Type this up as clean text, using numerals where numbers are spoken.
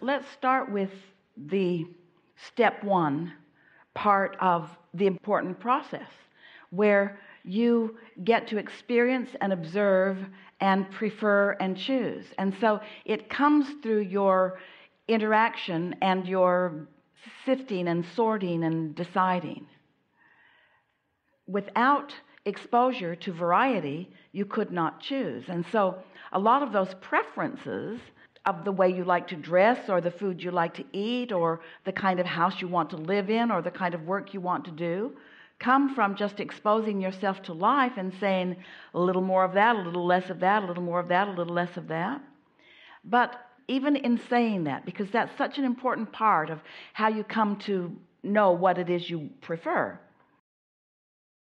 Let's start with the step one part of the important process, where you get to experience and observe and prefer and choose. And so it comes through your interaction and your sifting and sorting and deciding. Without exposure to variety, you could not choose. And so a lot of those preferences of the way you like to dress, or the food you like to eat, or the kind of house you want to live in, or the kind of work you want to do, come from just exposing yourself to life and saying a little more of that, a little less of that, a little more of that, a little less of that. But even in saying that, because that's such an important part of how you come to know what it is you prefer,